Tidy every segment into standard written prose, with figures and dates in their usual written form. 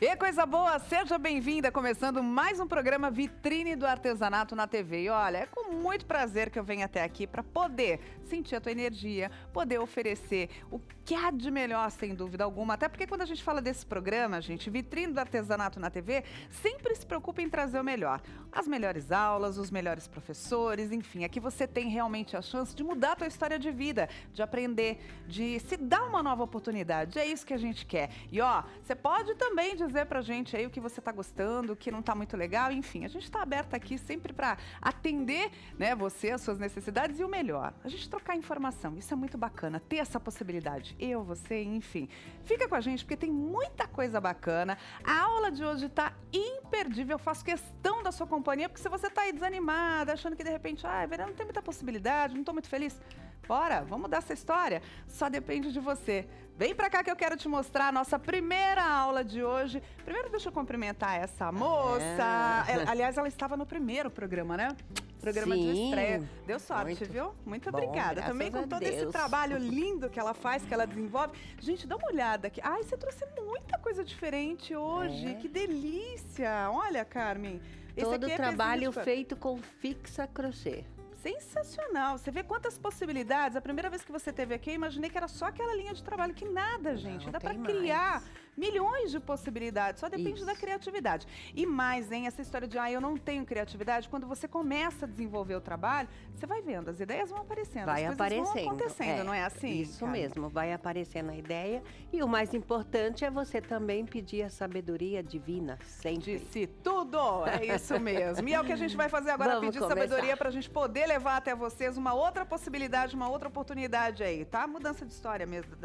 E coisa boa, seja bem-vinda, começando mais um programa Vitrine do Artesanato na TV. E olha, é com muito prazer que eu venho até aqui para poder sentir a tua energia, poder oferecer o que há de melhor, sem dúvida alguma. Até porque quando a gente fala desse programa, gente, Vitrine do Artesanato na TV, sempre se preocupa em trazer o melhor. As melhores aulas, os melhores professores, enfim, aqui você tem realmente a chance de mudar a tua história de vida, de aprender, de se dar uma nova oportunidade. É isso que a gente quer. E ó, você pode também dizer pra gente aí o que você tá gostando, o que não tá muito legal, enfim, a gente tá aberta aqui sempre pra atender, né, você, as suas necessidades e o melhor, a gente trocar informação, isso é muito bacana, ter essa possibilidade, eu, você, enfim, fica com a gente porque tem muita coisa bacana, a aula de hoje tá imperdível, eu faço questão da sua companhia, porque se você tá aí desanimada, achando que de repente, Verena, não tem muita possibilidade, não tô muito feliz, bora, vamos mudar essa história, só depende de você. Vem pra cá que eu quero te mostrar a nossa primeira aula de hoje. Primeiro, deixa eu cumprimentar essa moça. Aliás, ela estava no primeiro programa, né? Programa Sim, de estreia. Deu sorte, viu? Muito bom, obrigada. Também com todo esse trabalho lindo que ela faz, que ela desenvolve. Gente, dá uma olhada aqui. Ai, você trouxe muita coisa diferente hoje. Que delícia. Olha, Carmem. Todo esse aqui é trabalho feito com fixa crochê. Sensacional, você vê quantas possibilidades. A primeira vez que você esteve aqui, eu imaginei que era só aquela linha de trabalho, que nada, gente. Não, dá para criar milhões de possibilidades, só depende da criatividade. E mais, hein, essa história de, eu não tenho criatividade, quando você começa a desenvolver o trabalho, você vai vendo, as ideias vão aparecendo, vão acontecendo, não é assim? Isso mesmo, vai aparecendo a ideia. E o mais importante é você também pedir a sabedoria divina, sempre. Disse tudo, é isso mesmo. E é o que a gente vai fazer agora, sabedoria para a gente poder levar até vocês uma outra possibilidade, uma outra oportunidade aí, tá? Mudança de história mesmo,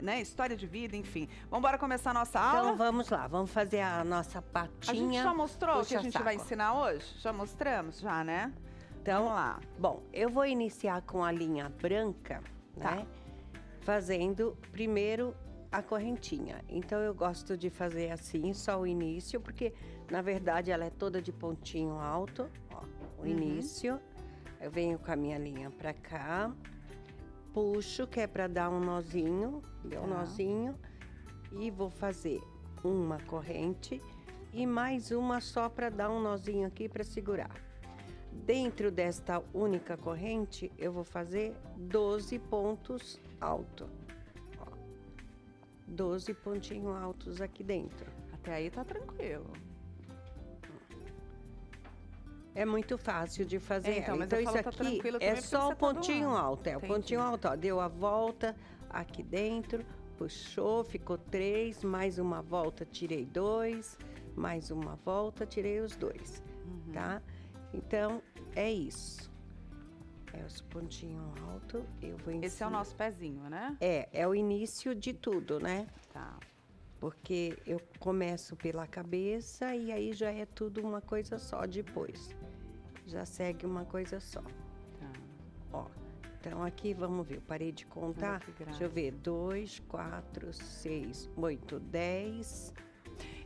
né? História de vida, enfim. Vamos embora começar a nossa aula? Então vamos lá, vamos fazer a nossa patinha. A gente já mostrou o que a gente vai ensinar hoje? Já mostramos, né? Então, vamos lá. Bom, eu vou iniciar com a linha branca, né? Fazendo primeiro a correntinha. Então eu gosto de fazer assim, só o início, porque na verdade ela é toda de pontinho alto, ó, o início. Eu venho com a minha linha pra cá, puxo, que é pra dar um nozinho, deu um nozinho, e vou fazer uma corrente e mais uma só pra dar um nozinho aqui pra segurar. Dentro desta única corrente, eu vou fazer 12 pontos altos. 12 pontinhos altos aqui dentro. Até aí tá tranquilo. É muito fácil de fazer. Então isso aqui é só o pontinho alto. É o pontinho alto, ó. Deu a volta aqui dentro, puxou, ficou 3, mais uma volta, tirei 2, mais uma volta, tirei os 2, tá? Então, é isso. É os pontinhos altos, eu vou ensinar. Esse é o nosso pezinho, né? É o início de tudo, né? Tá. Porque eu começo pela cabeça e aí já é tudo uma coisa só depois. Já segue uma coisa só. Tá. Ó, então aqui vamos ver, eu parei de contar. Deixa eu ver, 2, 4, 6, 8, 10...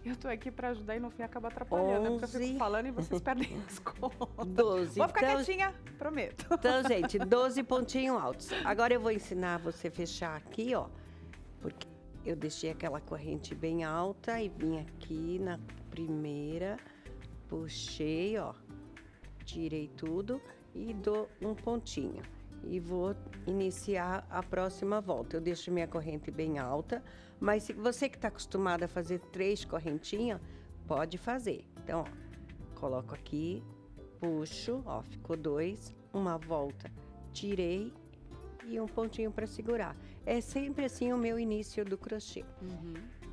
Eu tô aqui pra ajudar e não fui acabar atrapalhando, 11, porque eu fico falando e vocês perdem as contas. 12. Vou ficar quietinha, prometo. Então, gente, 12 pontinhos altos. Agora eu vou ensinar você a fechar aqui, ó, porque eu deixei aquela corrente bem alta e vim aqui na primeira, puxei, ó, tirei tudo e dou um pontinho. E vou iniciar a próxima volta. Eu deixo minha corrente bem alta, mas se você que tá acostumada a fazer 3 correntinhas, pode fazer. Então, ó, coloco aqui, puxo, ó, ficou 2, uma volta, tirei e um pontinho para segurar. É sempre assim o meu início do crochê.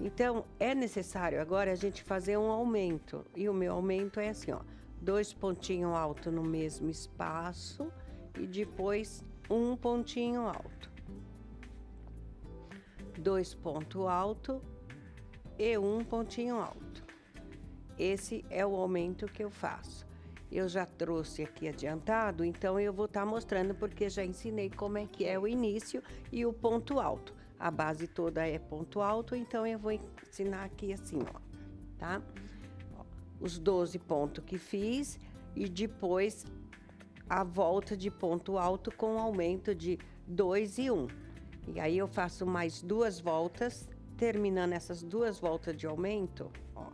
Então, é necessário agora a gente fazer um aumento. E o meu aumento é assim, ó. 2 pontinhos altos no mesmo espaço e depois um pontinho alto. 2 pontos altos e um pontinho alto. Esse é o aumento que eu faço. Eu já trouxe aqui adiantado, então eu vou estar mostrando porque já ensinei como é que é o início e o ponto alto. A base toda é ponto alto, então eu vou ensinar aqui assim, ó, tá? Ó, os 12 pontos que fiz e depois a volta de ponto alto com aumento de 2 e 1. E aí eu faço mais 2 voltas, terminando essas 2 voltas de aumento, ó.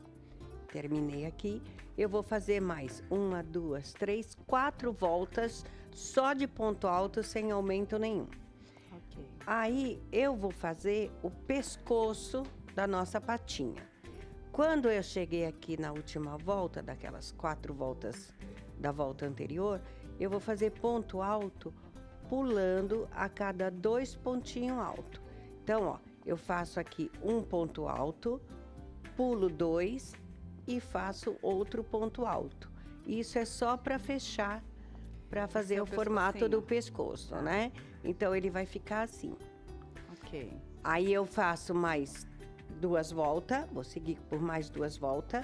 Terminei aqui. Eu vou fazer mais 1, 2, 3, 4 voltas só de ponto alto, sem aumento nenhum. Okay. Aí eu vou fazer o pescoço da nossa patinha. Quando eu cheguei aqui na última volta, daquelas 4 voltas da volta anterior, eu vou fazer ponto alto pulando a cada 2 pontinhos altos. Então, ó, eu faço aqui um ponto alto, pulo 2 e faço outro ponto alto. Isso é só para fechar, para fazer o formato do pescoço, né? Então, ele vai ficar assim. Ok. Aí eu faço mais 2 voltas, vou seguir por mais 2 voltas.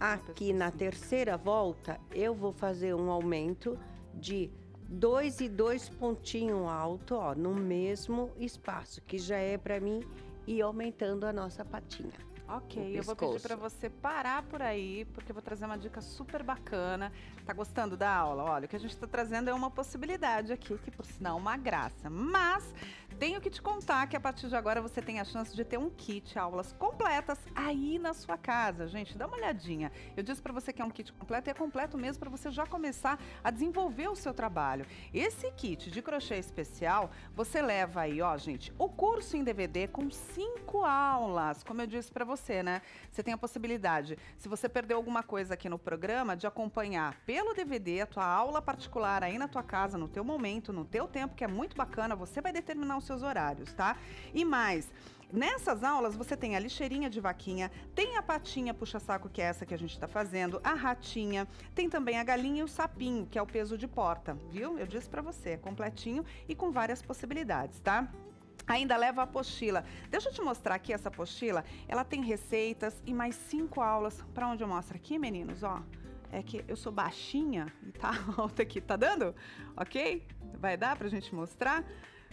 Aqui na terceira volta, eu vou fazer um aumento de 2 e 2 pontinhos alto, ó, no mesmo espaço, que já é para mim ir aumentando a nossa patinha. Ok, eu vou pedir para você parar por aí, porque eu vou trazer uma dica super bacana. Tá gostando da aula? Olha, o que a gente tá trazendo é uma possibilidade aqui, que por sinal é uma graça. Mas tenho que te contar que a partir de agora você tem a chance de ter um kit, aulas completas aí na sua casa. Gente, dá uma olhadinha. Eu disse para você que é um kit completo, e é completo mesmo para você já começar a desenvolver o seu trabalho. Esse kit de crochê especial, você leva aí, ó, gente, o curso em DVD com 5 aulas, como eu disse para você, né? Você tem a possibilidade, se você perdeu alguma coisa aqui no programa, de acompanhar pelo DVD a tua aula particular aí na tua casa, no teu momento, no teu tempo, que é muito bacana. Você vai determinar os seus horários, tá? E mais, nessas aulas você tem a lixeirinha de vaquinha, tem a patinha puxa-saco, que é essa que a gente tá fazendo, a ratinha, tem também a galinha e o sapinho, que é o peso de porta, viu? Eu disse pra você, é completinho e com várias possibilidades, tá? Ainda leva a apostila. Deixa eu te mostrar aqui essa apostila. Ela tem receitas e mais 5 aulas. Pra onde eu mostro aqui, meninos, ó. É que eu sou baixinha e tá alta aqui. Tá dando? Ok? Vai dar pra gente mostrar?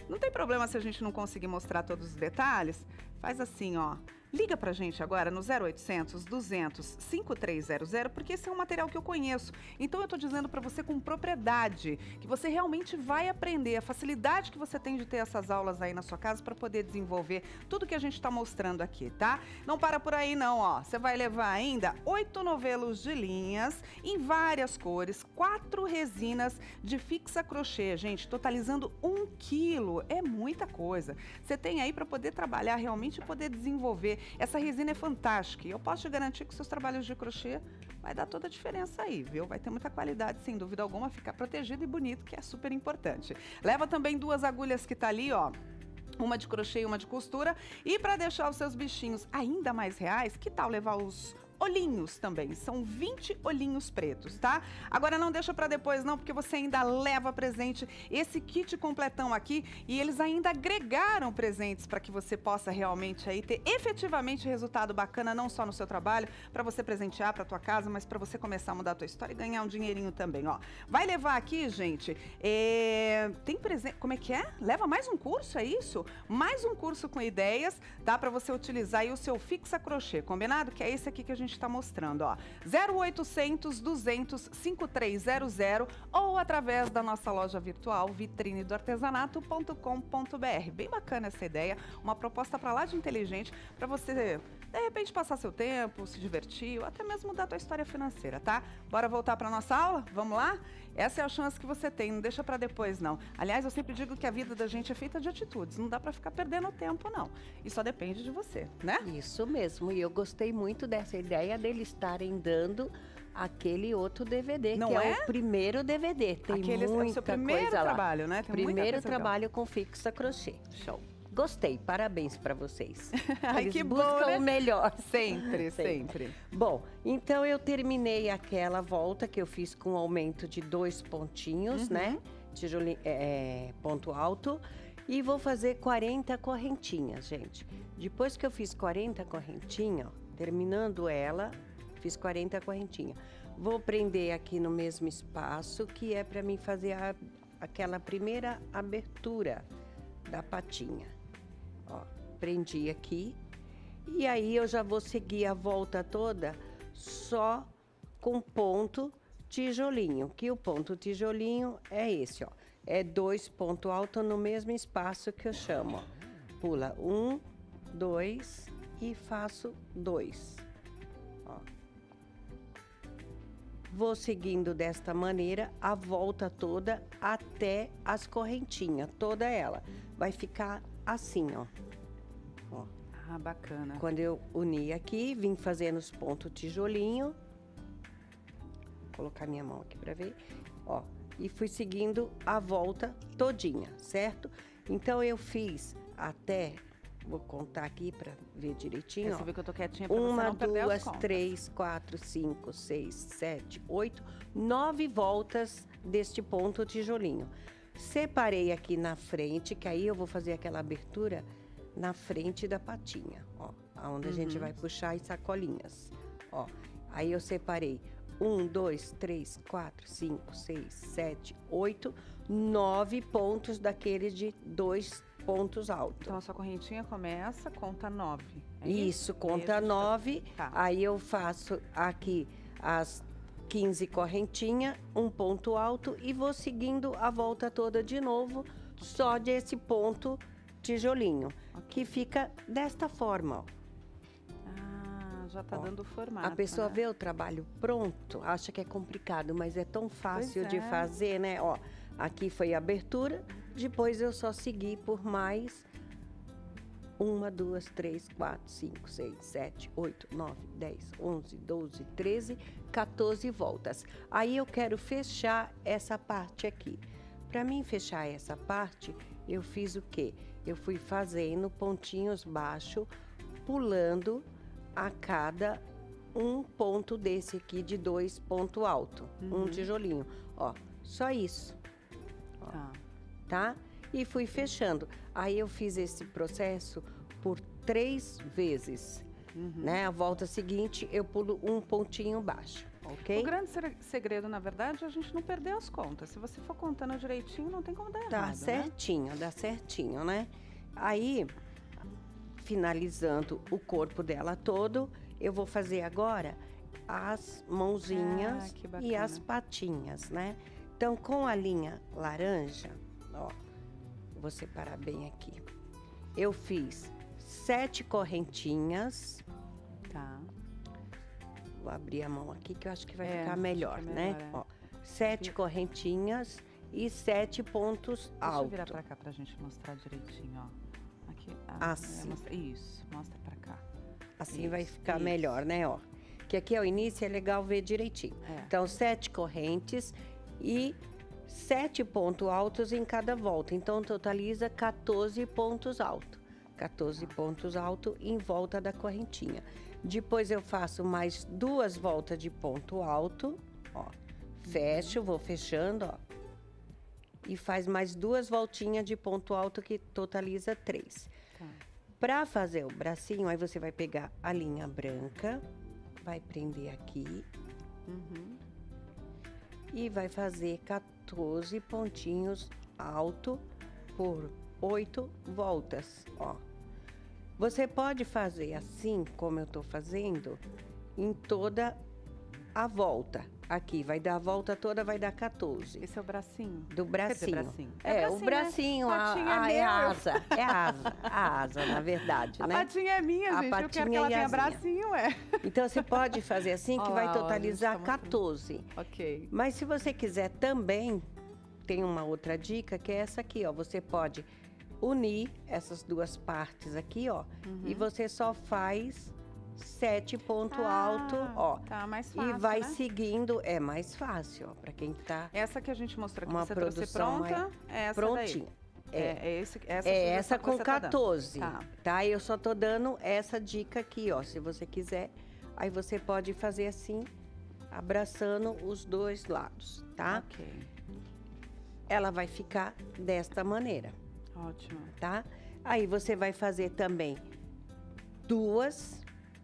Não tem problema se a gente não conseguir mostrar todos os detalhes. Faz assim, ó. Liga pra gente agora no 0800 200 5300, porque esse é um material que eu conheço. Então eu tô dizendo pra você com propriedade, que você realmente vai aprender. A facilidade que você tem de ter essas aulas aí na sua casa pra poder desenvolver tudo que a gente tá mostrando aqui, tá? Não para por aí não, ó. Você vai levar ainda 8 novelos de linhas em várias cores, 4 resinas de fixa crochê, gente, totalizando 1 quilo. É muita coisa. Você tem aí pra poder trabalhar realmente e poder desenvolver. Essa resina é fantástica e eu posso te garantir que seus trabalhos de crochê vai dar toda a diferença aí, viu? Vai ter muita qualidade, sem dúvida alguma, ficar protegido e bonito, que é super importante. Leva também 2 agulhas que tá ali, ó. Uma de crochê e uma de costura. E para deixar os seus bichinhos ainda mais reais, que tal levar os olhinhos também? São 20 olhinhos pretos, tá? Agora não deixa pra depois não, porque você ainda leva presente esse kit completão aqui, e eles ainda agregaram presentes para que você possa realmente aí ter efetivamente resultado bacana, não só no seu trabalho, pra você presentear pra tua casa, mas pra você começar a mudar a tua história e ganhar um dinheirinho também, ó. Vai levar aqui, gente, tem presente, como é que é? Leva mais um curso, é isso? Mais um curso com ideias, tá? Pra você utilizar aí o seu fixa crochê, combinado? Que é esse aqui que a gente está mostrando, ó, 0800 200 5300 ou através da nossa loja virtual vitrinedoartesanato.com.br. Bem bacana essa ideia, uma proposta para lá de inteligente para você, de repente, passar seu tempo, se divertir ou até mesmo mudar a tua história financeira, tá? Bora voltar para nossa aula? Vamos lá? Essa é a chance que você tem, não deixa para depois não. Aliás, eu sempre digo que a vida da gente é feita de atitudes, não dá para ficar perdendo tempo não. E só depende de você, né? Isso mesmo, e eu gostei muito dessa ideia deles estarem dando aquele outro DVD, não que é? É o primeiro DVD. Tem aqueles, muita é o seu primeiro coisa trabalho, lá. Né? Tem primeiro trabalho legal. Com fixa crochê. Show. Gostei, parabéns pra vocês. Ai, eles que buscam bom, né? O melhor. Sempre, sempre. Bom, então eu terminei aquela volta que eu fiz com um aumento de 2 pontinhos, uhum. Né? Tijolinho, ponto alto. E vou fazer 40 correntinhas, gente. Depois que eu fiz 40 correntinhas, terminando ela, fiz 40 correntinhas. Vou prender aqui no mesmo espaço, que é para mim fazer aquela primeira abertura da patinha. Ó, prendi aqui. E aí eu já vou seguir a volta toda só com ponto tijolinho, que o ponto tijolinho é esse, ó. É 2 pontos altos no mesmo espaço que eu chamo. Pula 1, 2 e faço dois, ó. Vou seguindo desta maneira a volta toda até as correntinhas, toda ela. Vai ficar assim, ó. Ó. Ah, bacana. Quando eu uni aqui, vim fazendo os pontos tijolinho. Vou colocar minha mão aqui pra ver, ó. E fui seguindo a volta todinha, certo? Então, eu fiz até... Vou contar aqui pra ver direitinho, ó. Você viu que eu tô quietinha pra você não perder as contas. 1, 2, 3, 4, 5, 6, 7, 8, 9 voltas deste ponto tijolinho. Separei aqui na frente, que aí eu vou fazer aquela abertura na frente da patinha, ó. Onde a gente vai puxar as sacolinhas, ó. Aí eu separei 1, 2, 3, 4, 5, 6, 7, 8, 9 pontos daqueles de 2 pontos altos. Então, a sua correntinha começa, conta 9. É isso, conta 9. Tá. Aí, eu faço aqui as 15 correntinhas, um ponto alto e vou seguindo a volta toda de novo, só desse ponto tijolinho, que fica desta forma, ó. Já tá, ó, dando o formato. A pessoa, né, vê o trabalho pronto, acha que é complicado, mas é tão fácil de fazer, né? Ó, aqui foi a abertura, depois eu só segui por mais 1, 2, 3, 4, 5, 6, 7, 8, 9, 10, 11, 12, 13, 14 voltas. Aí eu quero fechar essa parte aqui. Para mim fechar essa parte, eu fiz o quê? Eu fui fazendo pontinhos baixos, pulando a cada um ponto desse aqui de 2 ponto alto, um tijolinho, ó, só isso, ó, tá? E fui fechando. Aí eu fiz esse processo por 3 vezes, né? A volta seguinte eu pulo um pontinho baixo, ok? O grande segredo, na verdade, é a gente não perder as contas. Se você for contando direitinho, não tem como dar errado, certinho, né? Dá certinho, né? Aí... Finalizando o corpo dela todo, eu vou fazer agora as mãozinhas e as patinhas, né? Então, com a linha laranja, ó, vou separar bem aqui. Eu fiz 7 correntinhas. Tá. Vou abrir a mão aqui que eu acho que vai ficar melhor, né? Ó, 7 correntinhas e 7 pontos altos. Deixa eu virar pra cá pra gente mostrar direitinho, ó. Aqui, assim. Isso, mostra pra cá. Assim isso, vai ficar isso. Melhor, né, ó? Que aqui é o início, é legal ver direitinho. É. Então, 7 correntes e 7 pontos altos em cada volta. Então, totaliza 14 pontos altos. 14 pontos altos em volta da correntinha. Depois, eu faço mais 2 voltas de ponto alto, ó. Fecho, vou fechando, ó. E faz mais 2 voltinhas de ponto alto, que totaliza 3. Tá. Pra fazer o bracinho, aí você vai pegar a linha branca, vai prender aqui. E vai fazer 14 pontinhos alto por 8 voltas, ó. Você pode fazer assim, como eu tô fazendo, em toda a volta. Aqui, vai dar a volta toda, vai dar 14. Esse é o bracinho? Do bracinho. Bracinho? É, bracinho, o bracinho, né? É a asa. É a asa, na verdade, né? A patinha é minha, gente. Eu quero que ela tenha bracinho, é. Então, você pode fazer assim, que vai totalizar 14. Ok. Mas se você quiser também, tem uma outra dica, que é essa aqui, ó. Você pode unir essas 2 partes aqui, ó. E você só faz... 7 ponto alto, ó. Tá mais fácil, e vai, né, seguindo, é mais fácil, ó, pra quem tá... Essa que a gente mostrou aqui, você trouxe pronta, é essa prontinha. Daí. Essa com 14, tá. Eu só tô dando essa dica aqui, ó, se você quiser. Aí você pode fazer assim, abraçando os 2 lados, tá? Ok. Ela vai ficar desta maneira. Ótimo. Tá? Aí você vai fazer também 2...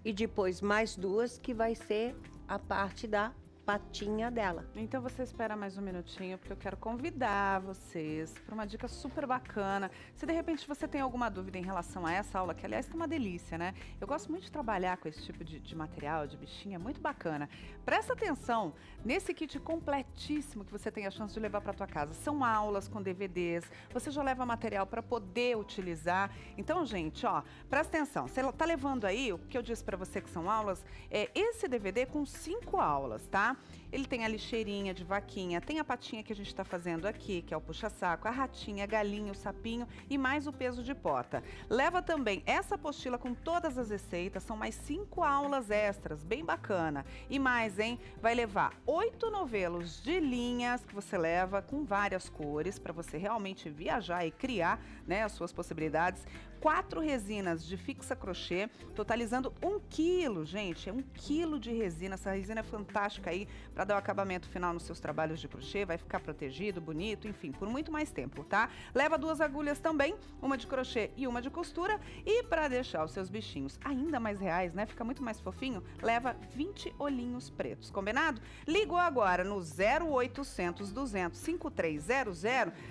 E depois mais 2, que vai ser a parte da patinha dela. Então você espera mais um minutinho, porque eu quero convidar vocês para uma dica super bacana. Se de repente você tem alguma dúvida em relação a essa aula, que aliás tá uma delícia, né? Eu gosto muito de trabalhar com esse tipo de material, de bichinho, é muito bacana. Presta atenção nesse kit completíssimo que você tem a chance de levar para tua casa. São aulas com DVDs, você já leva material para poder utilizar. Então, gente, ó, presta atenção. Você tá levando aí, o que eu disse para você que são aulas, é esse DVD com 5 aulas, tá? Ele tem a lixeirinha de vaquinha, tem a patinha que a gente tá fazendo aqui, que é o puxa-saco, a ratinha, a galinha, o sapinho e mais o peso de porta. Leva também essa apostila com todas as receitas, são mais 5 aulas extras, bem bacana. E mais, hein? Vai levar 8 novelos de linhas que você leva com várias cores para você realmente viajar e criar, né, as suas possibilidades. 4 resinas de fixa crochê, totalizando 1 quilo, gente, é 1 quilo de resina. Essa resina é fantástica aí para dar o acabamento final nos seus trabalhos de crochê, vai ficar protegido, bonito, enfim, por muito mais tempo, tá? Leva 2 agulhas também, uma de crochê e uma de costura, e para deixar os seus bichinhos ainda mais reais, né, fica muito mais fofinho, leva 20 olhinhos pretos, combinado? Ligou agora no 0800 200 5300,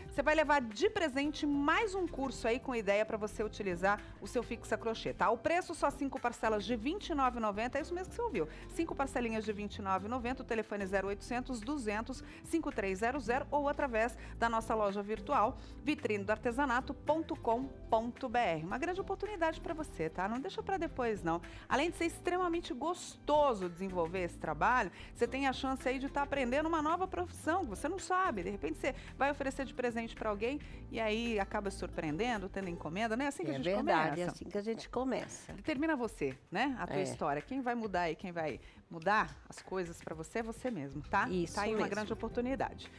você vai levar de presente mais um curso aí com ideia para você utilizar o seu fixa crochê, tá? O preço só 5 parcelas de R$ 29,90, é isso mesmo que você ouviu, 5 parcelinhas de R$ 29,90, o telefone 0800 200 5300 ou através da nossa loja virtual, vitrinedoartesanato.com.br. Uma grande oportunidade para você, tá? Não deixa para depois, não. Além de ser extremamente gostoso desenvolver esse trabalho, você tem a chance aí de estar aprendendo uma nova profissão que você não sabe. De repente você vai oferecer de presente para alguém e aí acaba se surpreendendo, tendo encomenda, né? É assim que a gente começa. É verdade, é assim que a gente começa. Determina você, né? A tua história. Quem vai mudar e quem vai mudar as coisas para você é você mesmo, tá? Isso, tá aí uma grande oportunidade.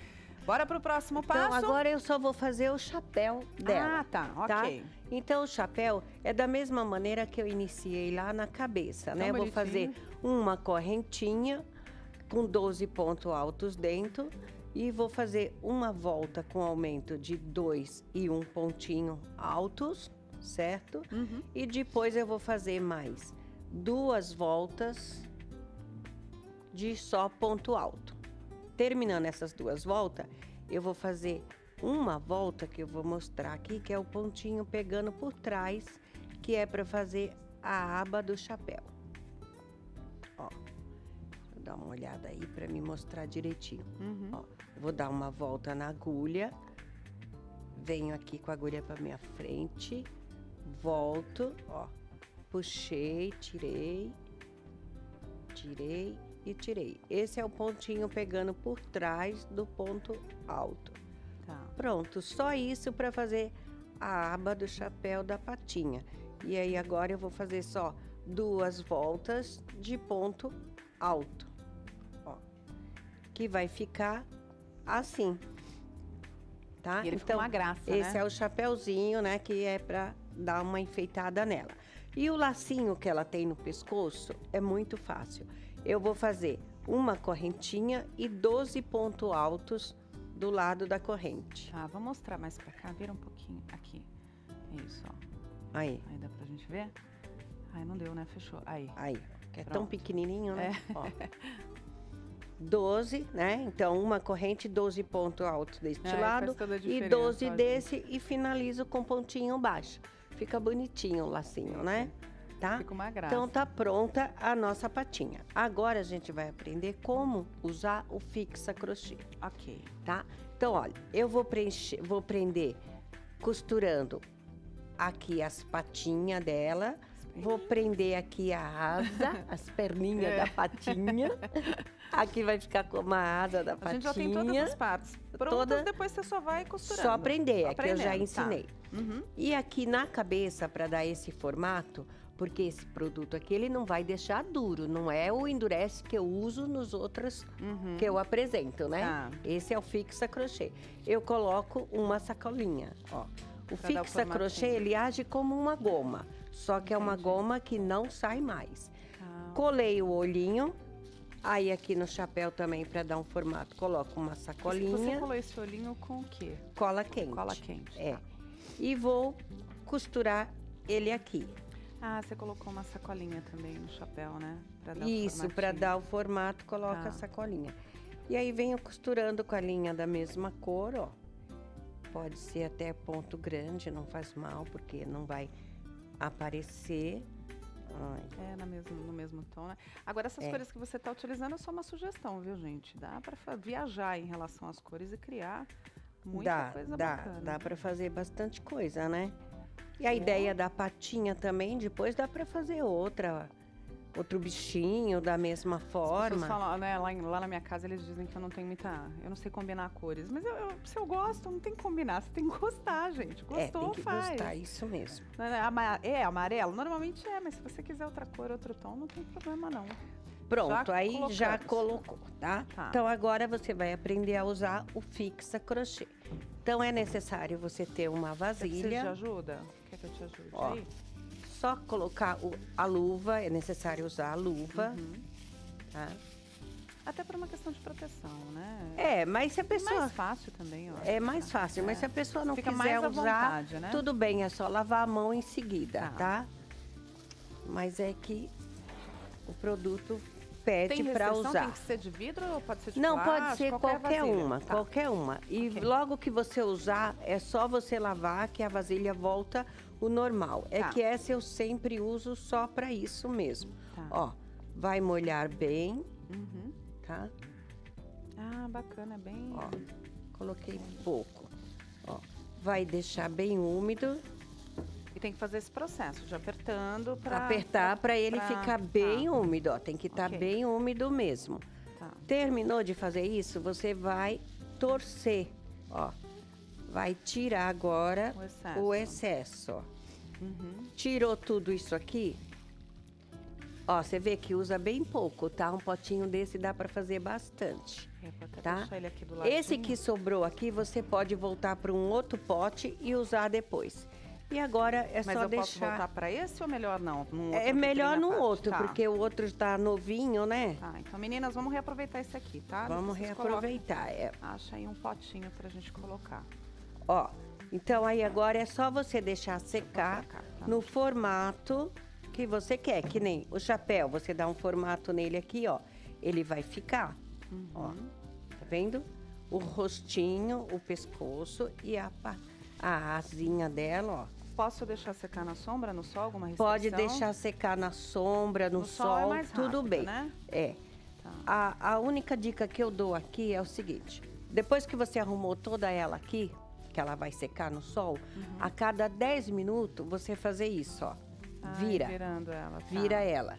Bora pro próximo passo? Então, agora eu só vou fazer o chapéu dela. Ah, tá, ok. Tá? Então, o chapéu é da mesma maneira que eu iniciei lá na cabeça, né? Bonitinho. Vou fazer uma correntinha com 12 pontos altos dentro e vou fazer uma volta com aumento de 2 e 1 pontinho altos, certo? Uhum. E depois eu vou fazer mais 2 voltas de só ponto alto. Terminando essas 2 voltas, eu vou fazer uma volta que eu vou mostrar aqui, que é o pontinho pegando por trás, que é para fazer a aba do chapéu. Ó, vou dar uma olhada aí para me mostrar direitinho. Uhum. Ó, vou dar uma volta na agulha, venho aqui com a agulha para minha frente, volto, ó, puxei, tirei, tirei. E tirei. Esse é o pontinho pegando por trás do ponto alto. Tá. Pronto, só isso para fazer a aba do chapéu da patinha. E aí agora eu vou fazer só 2 voltas de ponto alto. Ó, que vai ficar assim, tá? E ele então, ficou uma graça, né? Esse é o chapéuzinho, né? Que é para dar uma enfeitada nela. E o lacinho que ela tem no pescoço é muito fácil. Eu vou fazer uma correntinha e 12 pontos altos do lado da corrente. Tá, vou mostrar mais pra cá, vira um pouquinho aqui. Isso, ó. Aí. Aí dá pra gente ver? Aí não deu, né? Fechou. Aí. Aí. Que é tão pequenininho, né? É. Ó. 12, né? Então, uma corrente, 12 pontos altos deste lado e 12 desse e finalizo com pontinho baixo. Fica bonitinho o lacinho, né? Tá? Fica uma graça. Então tá pronta a nossa patinha. Agora a gente vai aprender como usar o fixa crochê. Ok. Tá? Então, olha, eu vou prender costurando aqui as patinhas dela. Vou prender aqui a asa, as perninhas da patinha. Aqui vai ficar como a asa da patinha. A gente já tem todas as partes prontas, depois você só vai costurando. Só prender, aqui eu já ensinei. Tá. Uhum. E aqui na cabeça, para dar esse formato... Porque esse produto aqui, ele não vai deixar duro. Não é o endurece que eu uso nos outros que eu apresento, né? Ah. Esse é o fixa crochê. Eu coloco uma sacolinha, ó. O fixa crochê, ele age como uma goma. Só que é uma goma que não sai mais. Ah. Colei o olhinho. Aí aqui no chapéu também, para dar um formato, coloco uma sacolinha. Você colou esse olhinho com o quê? Cola quente. Cola quente. É. Tá. E vou costurar ele aqui. Ah, você colocou uma sacolinha também no chapéu, né? Pra dar isso, para dar o formato, coloca a sacolinha. E aí venho costurando com a linha da mesma cor, ó. Pode ser até ponto grande, não faz mal, porque não vai aparecer. Ai. É, no mesmo tom, né? Agora, essas cores que você está utilizando é só uma sugestão, viu, gente? Dá para viajar em relação às cores e criar muita coisa bacana. Dá para fazer bastante coisa, né? E a ideia da patinha também, depois dá para fazer outro bichinho da mesma forma. Falam, né, lá na minha casa eles dizem que eu não tenho muita... Eu não sei combinar cores, mas se eu gosto, não tem que combinar, você tem que gostar, gente. Gostou, tem que faz. Gostar, isso mesmo. É amarelo? Normalmente mas se você quiser outra cor, outro tom, não tem problema não. Pronto, já colocou, tá? Então agora você vai aprender a usar o fixa crochê. Então é necessário você ter uma vasilha. Você precisa de ajuda? Quer que eu te ajude aí? Só colocar a luva, é necessário usar a luva, tá? Até por uma questão de proteção, né? É, mas se a pessoa... É mais fácil também, ó. É mais fácil, mas se a pessoa não quiser usar, vontade, né? Tudo bem, é só lavar a mão em seguida, tá? Mas é que o produto pede para usar. Tem que ser de vidro ou pode ser de plástico? Não, pode ser qualquer uma, qualquer uma. E logo que você usar, é só você lavar que a vasilha volta... O normal. É que essa eu sempre uso só pra isso mesmo. Tá. Ó, vai molhar bem, tá? Ah, bacana, bem... Ó, coloquei pouco. Ó, vai deixar bem úmido. E tem que fazer esse processo de apertando pra... Apertar pra ele ficar bem úmido, ó. Tem que estar bem úmido mesmo. Tá. Terminou de fazer isso, você vai torcer, ó. Vai tirar agora o excesso ó. Tirou tudo isso aqui. Ó, você vê que usa bem pouco, tá? Um potinho desse dá pra fazer bastante, tá? Deixar ele aqui do ladinho. Esse que sobrou aqui, você pode voltar pra um outro pote e usar depois. E agora é só deixar... Mas eu posso voltar pra esse ou melhor não? É melhor no outro, porque o outro tá novinho, né? Tá, então meninas, vamos reaproveitar esse aqui, tá? Vamos reaproveitar, Acha aí um potinho pra gente colocar. Ó, então aí agora é só você deixar secar no formato que você quer. Que nem o chapéu, você dá um formato nele aqui, ó. Ele vai ficar, ó. Tá vendo? O rostinho, o pescoço e a asinha dela, ó. Posso deixar secar na sombra, no sol, alguma restrição? Pode deixar secar na sombra, no sol, é tudo rápido, bem. Né? É. Tá. A única dica que eu dou aqui é o seguinte. Depois que você arrumou toda ela aqui... que ela vai secar no sol, a cada 10 minutos você fazer isso, ó. Vira. Ai, virando ela. Vira ela.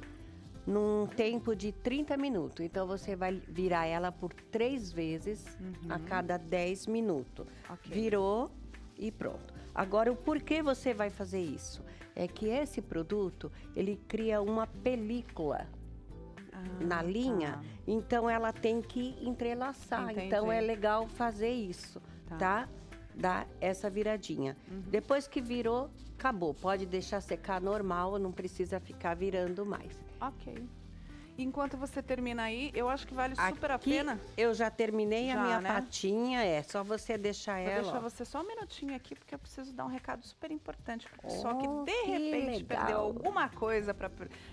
Num tempo de 30 minutos. Então, você vai virar ela por 3 vezes a cada 10 minutos. Okay. Virou e pronto. Agora, o porquê você vai fazer isso? É que esse produto, ele cria uma película na linha. Então, ela tem que entrelaçar. Entendi. Então, é legal fazer isso, tá? Dá essa viradinha. Depois que virou, acabou. Pode deixar secar normal, não precisa ficar virando mais. Ok. Enquanto você termina aí, eu acho que vale super a pena. Eu já terminei a minha patinha, é só você deixar ela. Vou deixar você só um minutinho aqui, porque eu preciso dar um recado super importante para o pessoal que de repente perdeu alguma coisa para,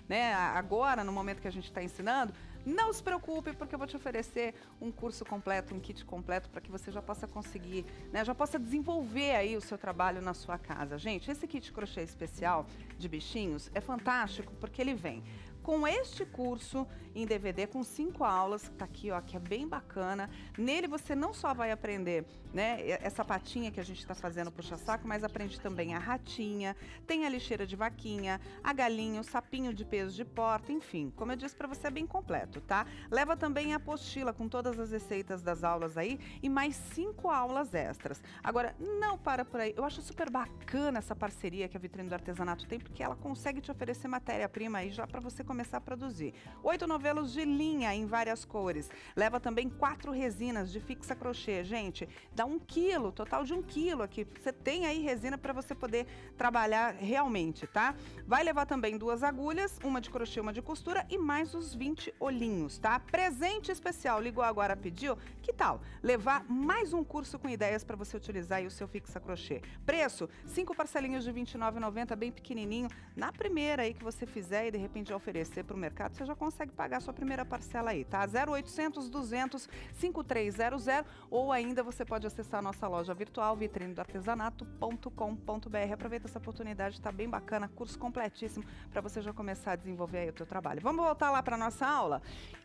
né, agora, no momento que a gente está ensinando. Não se preocupe, porque eu vou te oferecer um curso completo, um kit completo, para que você já possa conseguir, né? Já possa desenvolver aí o seu trabalho na sua casa. Gente, esse kit crochê especial de bichinhos é fantástico, porque ele vem com este curso em DVD, com 5 aulas, que tá aqui, ó, que é bem bacana. Nele você não só vai aprender, né, essa patinha que a gente tá fazendo puxa-saco, mas aprende também a ratinha, tem a lixeira de vaquinha, a galinha, o sapinho de peso de porta, enfim. Como eu disse pra você, é bem completo, tá? Leva também a apostila com todas as receitas das aulas aí e mais 5 aulas extras. Agora, não para por aí. Eu acho super bacana essa parceria que a Vitrine do Artesanato tem, porque ela consegue te oferecer matéria-prima aí já pra você começar começar a produzir. 8 novelos de linha em várias cores. Leva também 4 resinas de fixa crochê. Gente, dá 1 quilo, total de 1 quilo aqui. Você tem aí resina para você poder trabalhar realmente, tá? Vai levar também 2 agulhas, uma de crochê, uma de costura e mais os 20 olhinhos, tá? Presente especial, ligou agora, pediu? Que tal levar mais um curso com ideias para você utilizar aí o seu fixa crochê? Preço, 5 parcelinhas de R$ 29,90, bem pequenininho. Na primeira aí que você fizer e de repente oferecer para o mercado, você já consegue pagar a sua primeira parcela aí, tá? 0800 200 5300, ou ainda você pode acessar a nossa loja virtual, vitrinedoartesanato.com.br. Aproveita essa oportunidade, tá bem bacana, curso completíssimo para você já começar a desenvolver aí o teu trabalho. Vamos voltar lá para nossa aula?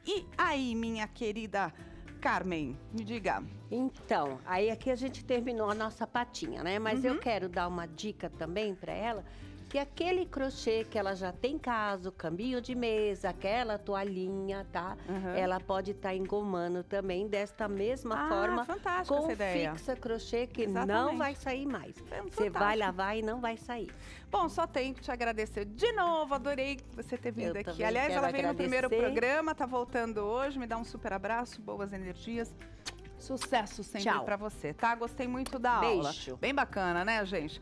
E aí, minha querida Carmem, me diga. Então, aí aqui a gente terminou a nossa patinha, né? Mas eu quero dar uma dica também para ela, que aquele crochê que ela já tem em casa, o cambinho de mesa, aquela toalhinha, tá? Ela pode estar engomando também desta mesma forma. Fantástica essa ideia. Com fixa crochê que não vai sair mais. Você vai lavar e não vai sair. Bom, só tenho que te agradecer de novo. Adorei que você ter vindo aqui. Aliás, ela veio no primeiro programa, tá voltando hoje. Me dá um super abraço, boas energias. Sucesso sempre pra você, tá? Gostei muito da aula. Bem bacana, né, gente?